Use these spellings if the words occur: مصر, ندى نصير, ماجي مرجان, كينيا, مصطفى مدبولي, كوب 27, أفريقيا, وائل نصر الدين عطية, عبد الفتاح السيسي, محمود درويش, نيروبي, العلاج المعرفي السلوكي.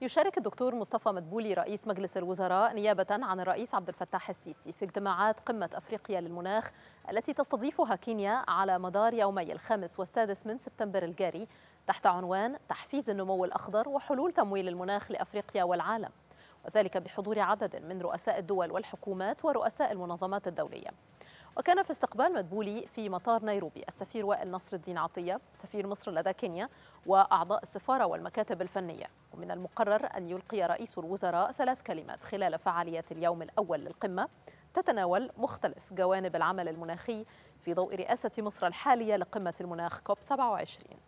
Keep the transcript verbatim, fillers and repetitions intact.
يشارك الدكتور مصطفى مدبولي رئيس مجلس الوزراء نيابة عن الرئيس عبد الفتاح السيسي في اجتماعات قمة أفريقيا للمناخ التي تستضيفها كينيا على مدار يومي الخامس والسادس من سبتمبر الجاري تحت عنوان تحفيز النمو الأخضر وحلول تمويل المناخ لأفريقيا والعالم، وذلك بحضور عدد من رؤساء الدول والحكومات ورؤساء المنظمات الدولية. وكان في استقبال مدبولي في مطار نيروبي السفير وائل نصر الدين عطية سفير مصر لدى كينيا وأعضاء السفارة والمكاتب الفنية. ومن المقرر أن يلقي رئيس الوزراء ثلاث كلمات خلال فعاليات اليوم الأول للقمة تتناول مختلف جوانب العمل المناخي في ضوء رئاسة مصر الحالية لقمة المناخ كوب سبعة وعشرين.